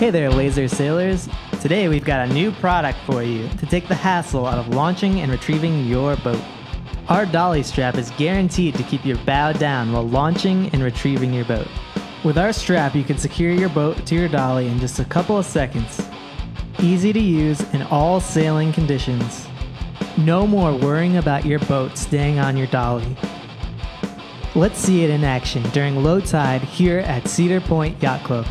Hey there, laser sailors. Today we've got a new product for you to take the hassle out of launching and retrieving your boat. Our dolly strap is guaranteed to keep your bow down while launching and retrieving your boat. With our strap, you can secure your boat to your dolly in just a couple of seconds. Easy to use in all sailing conditions. No more worrying about your boat staying on your dolly. Let's see it in action during low tide here at Cedar Point Yacht Club.